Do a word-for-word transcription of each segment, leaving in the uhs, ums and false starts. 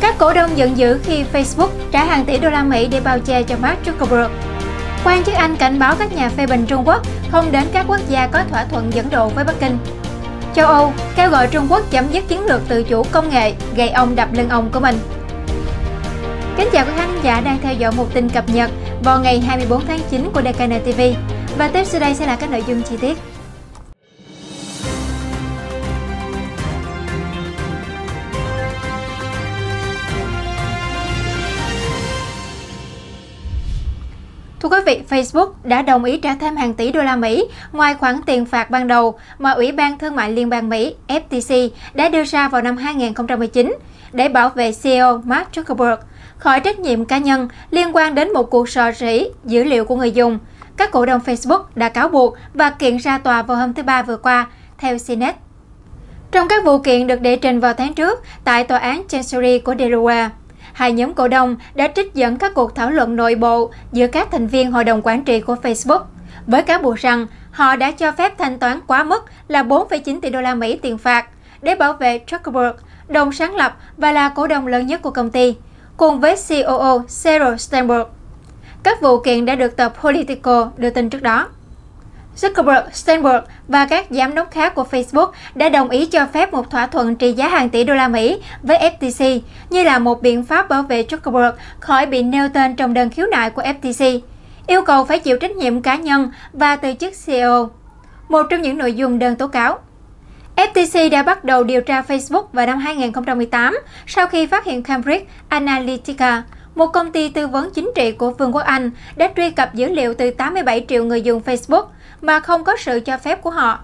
Các cổ đông giận dữ khi Facebook trả hàng tỷ đô la Mỹ để bao che cho Mark Zuckerberg. Quan chức Anh cảnh báo các nhà phê bình Trung Quốc không đến các quốc gia có thỏa thuận dẫn độ với Bắc Kinh. Châu Âu kêu gọi Trung Quốc chấm dứt chiến lược tự chủ công nghệ gậy ông đập lưng ông của mình. Kính chào các khán giả đang theo dõi một tin cập nhật vào ngày hai mươi bốn tháng chín của đê ca en ti vi. Và tiếp sau đây sẽ là các nội dung chi tiết. Thưa quý vị, Facebook đã đồng ý trả thêm hàng tỷ đô la Mỹ ngoài khoản tiền phạt ban đầu mà Ủy ban Thương mại Liên bang Mỹ F T C đã đưa ra vào năm hai nghìn không trăm mười chín để bảo vệ xê e ô Mark Zuckerberg khỏi trách nhiệm cá nhân liên quan đến một cuộc rò rỉ dữ liệu của người dùng. Các cổ đông Facebook đã cáo buộc và kiện ra tòa vào hôm thứ Ba vừa qua, theo xê en e tê. Trong các vụ kiện được đệ trình vào tháng trước tại Tòa án Chancery của Delaware, hai nhóm cổ đông đã trích dẫn các cuộc thảo luận nội bộ giữa các thành viên hội đồng quản trị của Facebook, với cáo buộc rằng họ đã cho phép thanh toán quá mức là bốn phẩy chín tỷ đô la Mỹ tiền phạt để bảo vệ Zuckerberg, đồng sáng lập và là cổ đông lớn nhất của công ty, cùng với xê e ô Sheryl Sandberg. Các vụ kiện đã được tờ Politico đưa tin trước đó. Zuckerberg, Sandberg và các giám đốc khác của Facebook đã đồng ý cho phép một thỏa thuận trị giá hàng tỷ đô la Mỹ với ép tê xê như là một biện pháp bảo vệ Zuckerberg khỏi bị nêu tên trong đơn khiếu nại của ép tê xê, yêu cầu phải chịu trách nhiệm cá nhân và từ chức xê e ô, một trong những nội dung đơn tố cáo. ép tê xê đã bắt đầu điều tra Facebook vào năm hai nghìn không trăm mười tám sau khi phát hiện Cambridge Analytica, một công ty tư vấn chính trị của Vương quốc Anh, đã truy cập dữ liệu từ tám mươi bảy triệu người dùng Facebook mà không có sự cho phép của họ.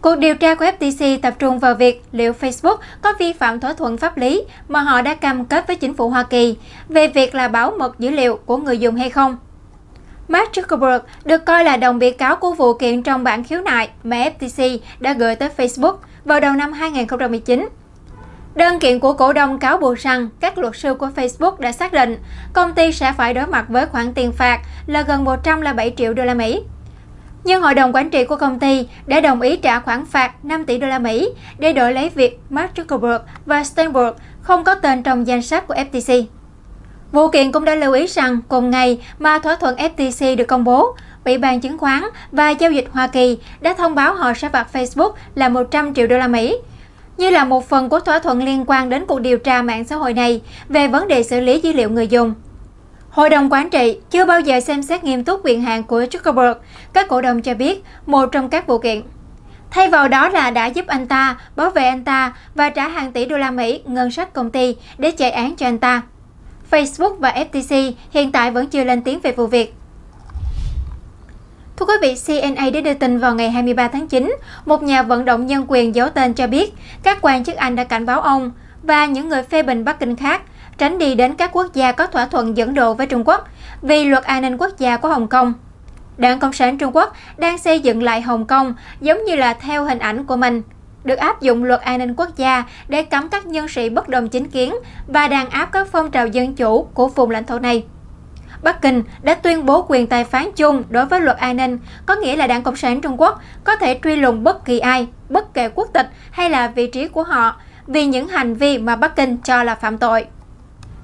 Cuộc điều tra của ép tê xê tập trung vào việc liệu Facebook có vi phạm thỏa thuận pháp lý mà họ đã cam kết với chính phủ Hoa Kỳ về việc là bảo mật dữ liệu của người dùng hay không. Mark Zuckerberg được coi là đồng bị cáo của vụ kiện trong bản khiếu nại mà ép tê xê đã gửi tới Facebook vào đầu năm hai nghìn không trăm mười chín. Đơn kiện của cổ đông cáo buộc rằng các luật sư của Facebook đã xác định công ty sẽ phải đối mặt với khoản tiền phạt là gần một trăm lẻ bảy triệu đô la Mỹ. Nhưng hội đồng quản trị của công ty đã đồng ý trả khoản phạt năm tỷ đô la Mỹ để đổi lấy việc Mark Zuckerberg và Sandberg không có tên trong danh sách của ép tê xê. Vụ kiện cũng đã lưu ý rằng cùng ngày mà thỏa thuận ép tê xê được công bố, Ủy ban Chứng khoán và Giao dịch Hoa Kỳ đã thông báo họ sẽ phạt Facebook là một trăm triệu đô la Mỹ, như là một phần của thỏa thuận liên quan đến cuộc điều tra mạng xã hội này về vấn đề xử lý dữ liệu người dùng. Hội đồng quản trị chưa bao giờ xem xét nghiêm túc quyền hạn của Zuckerberg, các cổ đông cho biết, một trong các vụ kiện. Thay vào đó là đã giúp anh ta, bảo vệ anh ta và trả hàng tỷ đô la Mỹ ngân sách công ty để chạy án cho anh ta. Facebook và ép tê xê hiện tại vẫn chưa lên tiếng về vụ việc. Thưa quý vị, xê en a đã đưa tin vào ngày hai mươi ba tháng chín, một nhà vận động nhân quyền giấu tên cho biết các quan chức Anh đã cảnh báo ông và những người phê bình Bắc Kinh khác tránh đi đến các quốc gia có thỏa thuận dẫn độ với Trung Quốc vì luật an ninh quốc gia của Hồng Kông. Đảng Cộng sản Trung Quốc đang xây dựng lại Hồng Kông giống như là theo hình ảnh của mình, được áp dụng luật an ninh quốc gia để cấm các nhân sĩ bất đồng chính kiến và đàn áp các phong trào dân chủ của vùng lãnh thổ này. Bắc Kinh đã tuyên bố quyền tài phán chung đối với luật an ninh, có nghĩa là Đảng Cộng sản Trung Quốc có thể truy lùng bất kỳ ai, bất kể quốc tịch hay là vị trí của họ, vì những hành vi mà Bắc Kinh cho là phạm tội.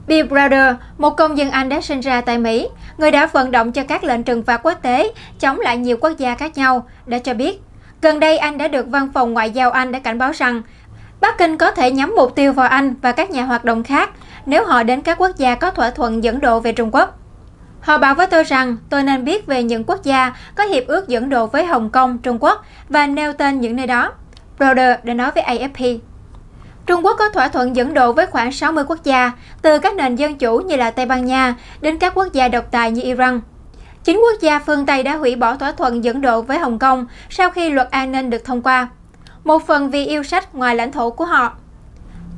Bill Browder, một công dân Anh đã sinh ra tại Mỹ, người đã vận động cho các lệnh trừng phạt quốc tế chống lại nhiều quốc gia khác nhau, đã cho biết gần đây Anh đã được Văn phòng Ngoại giao Anh đã cảnh báo rằng Bắc Kinh có thể nhắm mục tiêu vào Anh và các nhà hoạt động khác nếu họ đến các quốc gia có thỏa thuận dẫn độ về Trung Quốc. Họ bảo với tôi rằng tôi nên biết về những quốc gia có hiệp ước dẫn độ với Hồng Kông, Trung Quốc và nêu tên những nơi đó, Browder đã nói với A F P. Trung Quốc có thỏa thuận dẫn độ với khoảng sáu mươi quốc gia, từ các nền dân chủ như là Tây Ban Nha đến các quốc gia độc tài như Iran. Chính quốc gia phương Tây đã hủy bỏ thỏa thuận dẫn độ với Hồng Kông sau khi luật an ninh được thông qua, một phần vì yêu sách ngoài lãnh thổ của họ.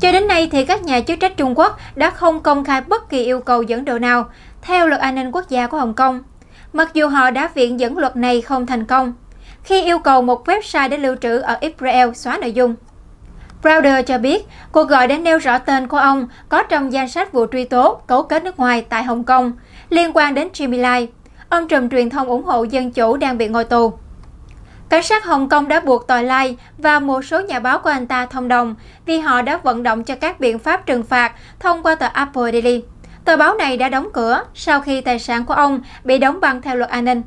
Cho đến nay thì các nhà chức trách Trung Quốc đã không công khai bất kỳ yêu cầu dẫn độ nào theo luật an ninh quốc gia của Hồng Kông, mặc dù họ đã viện dẫn luật này không thành công, khi yêu cầu một website để lưu trữ ở Israel xóa nội dung. Browder cho biết cuộc gọi đã nêu rõ tên của ông có trong danh sách vụ truy tố cấu kết nước ngoài tại Hồng Kông liên quan đến Jimmy Lai, ông trùm truyền thông ủng hộ dân chủ đang bị ngồi tù. Cảnh sát Hồng Kông đã buộc Tòa Lai và một số nhà báo của anh ta thông đồng vì họ đã vận động cho các biện pháp trừng phạt thông qua tờ Apple Daily. Tờ báo này đã đóng cửa sau khi tài sản của ông bị đóng băng theo luật an ninh.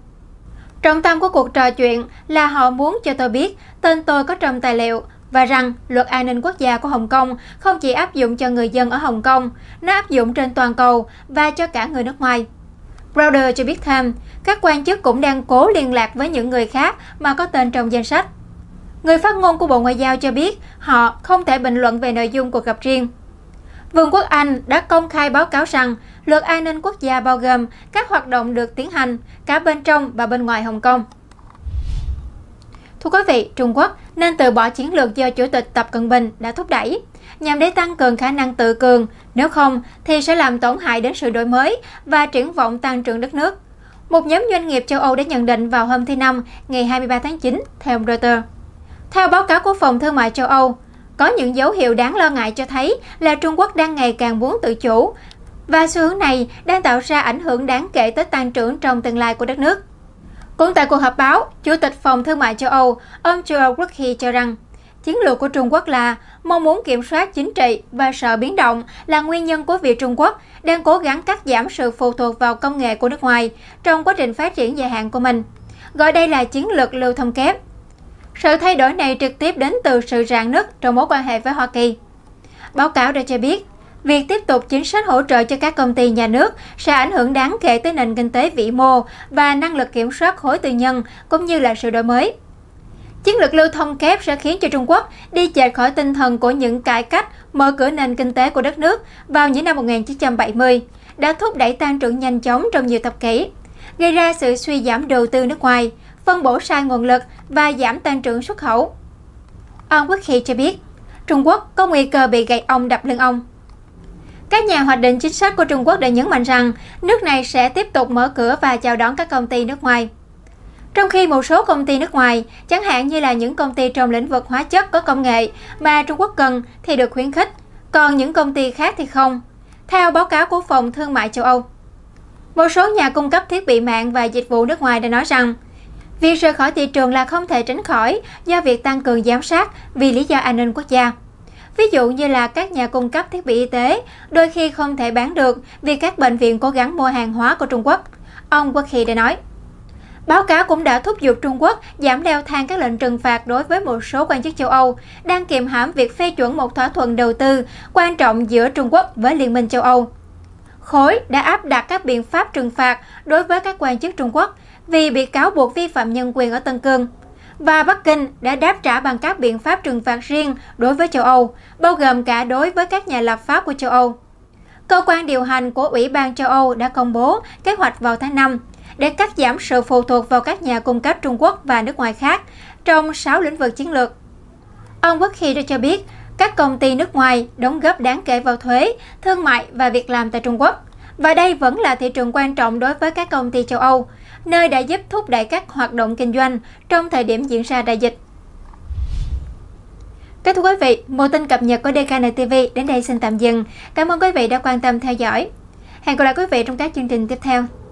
Trọng tâm của cuộc trò chuyện là họ muốn cho tôi biết tên tôi có trong tài liệu và rằng luật an ninh quốc gia của Hồng Kông không chỉ áp dụng cho người dân ở Hồng Kông, nó áp dụng trên toàn cầu và cho cả người nước ngoài. Browder cho biết thêm, các quan chức cũng đang cố liên lạc với những người khác mà có tên trong danh sách. Người phát ngôn của Bộ Ngoại giao cho biết họ không thể bình luận về nội dung cuộc gặp riêng. Vương quốc Anh đã công khai báo cáo rằng luật an ninh quốc gia bao gồm các hoạt động được tiến hành cả bên trong và bên ngoài Hồng Kông. Thưa quý vị, Trung Quốc nên từ bỏ chiến lược do Chủ tịch Tập Cận Bình đã thúc đẩy, nhằm để tăng cường khả năng tự cường, nếu không thì sẽ làm tổn hại đến sự đổi mới và triển vọng tăng trưởng đất nước. Một nhóm doanh nghiệp châu Âu đã nhận định vào hôm thứ Năm, ngày hai mươi ba tháng chín, theo Reuters. Theo báo cáo của Phòng Thương mại châu Âu, có những dấu hiệu đáng lo ngại cho thấy là Trung Quốc đang ngày càng muốn tự chủ, và xu hướng này đang tạo ra ảnh hưởng đáng kể tới tăng trưởng trong tương lai của đất nước. Cũng tại cuộc họp báo, Chủ tịch Phòng Thương mại châu Âu, ông Joerg Wuttke cho rằng, chiến lược của Trung Quốc là mong muốn kiểm soát chính trị và sợ biến động là nguyên nhân của việc Trung Quốc đang cố gắng cắt giảm sự phụ thuộc vào công nghệ của nước ngoài trong quá trình phát triển dài hạn của mình. Gọi đây là chiến lược lưu thông kép. Sự thay đổi này trực tiếp đến từ sự rạn nứt trong mối quan hệ với Hoa Kỳ. Báo cáo đã cho biết, việc tiếp tục chính sách hỗ trợ cho các công ty nhà nước sẽ ảnh hưởng đáng kể tới nền kinh tế vĩ mô và năng lực kiểm soát khối tư nhân cũng như là sự đổi mới. Chiến lược lưu thông kép sẽ khiến cho Trung Quốc đi chệch khỏi tinh thần của những cải cách mở cửa nền kinh tế của đất nước vào những năm một nghìn chín trăm bảy mươi, đã thúc đẩy tăng trưởng nhanh chóng trong nhiều thập kỷ, gây ra sự suy giảm đầu tư nước ngoài, phân bổ sai nguồn lực và giảm tăng trưởng xuất khẩu. Ông Wuttke cho biết, Trung Quốc có nguy cơ bị gậy ông đập lưng ông. Các nhà hoạch định chính sách của Trung Quốc đã nhấn mạnh rằng nước này sẽ tiếp tục mở cửa và chào đón các công ty nước ngoài. Trong khi một số công ty nước ngoài, chẳng hạn như là những công ty trong lĩnh vực hóa chất có công nghệ mà Trung Quốc cần thì được khuyến khích, còn những công ty khác thì không, theo báo cáo của Phòng Thương mại châu Âu. Một số nhà cung cấp thiết bị mạng và dịch vụ nước ngoài đã nói rằng, việc rời khỏi thị trường là không thể tránh khỏi do việc tăng cường giám sát vì lý do an ninh quốc gia. Ví dụ như là các nhà cung cấp thiết bị y tế đôi khi không thể bán được vì các bệnh viện cố gắng mua hàng hóa của Trung Quốc, ông Wuttke đã nói. Báo cáo cũng đã thúc giục Trung Quốc giảm leo thang các lệnh trừng phạt đối với một số quan chức châu Âu đang kiềm hãm việc phê chuẩn một thỏa thuận đầu tư quan trọng giữa Trung Quốc với Liên minh châu Âu. Khối đã áp đặt các biện pháp trừng phạt đối với các quan chức Trung Quốc vì bị cáo buộc vi phạm nhân quyền ở Tân Cương, và Bắc Kinh đã đáp trả bằng các biện pháp trừng phạt riêng đối với châu Âu, bao gồm cả đối với các nhà lập pháp của châu Âu. Cơ quan điều hành của Ủy ban châu Âu đã công bố kế hoạch vào tháng năm để cắt giảm sự phụ thuộc vào các nhà cung cấp Trung Quốc và nước ngoài khác trong sáu lĩnh vực chiến lược. Ông Wuttke đã cho biết các công ty nước ngoài đóng góp đáng kể vào thuế, thương mại và việc làm tại Trung Quốc, và đây vẫn là thị trường quan trọng đối với các công ty châu Âu, nơi đã giúp thúc đẩy các hoạt động kinh doanh trong thời điểm diễn ra đại dịch. Các thưa quý vị, một tin cập nhật của đê ca en ti vi đến đây xin tạm dừng. Cảm ơn quý vị đã quan tâm theo dõi. Hẹn gặp lại quý vị trong các chương trình tiếp theo.